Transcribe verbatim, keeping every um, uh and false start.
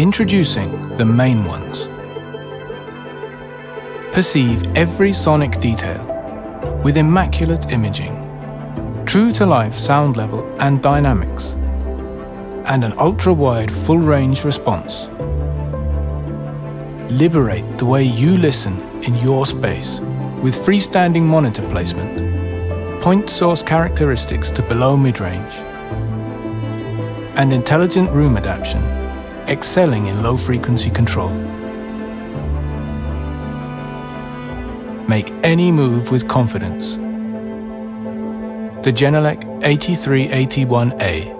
Introducing the main ones. Perceive every sonic detail with immaculate imaging, true-to-life sound level and dynamics, and an ultra-wide full-range response. Liberate the way you listen in your space with freestanding monitor placement, point source characteristics to below mid-range, and intelligent room adaptation, excelling in low-frequency control. Make any move with confidence. The Genelec eighty-three eighty-one A.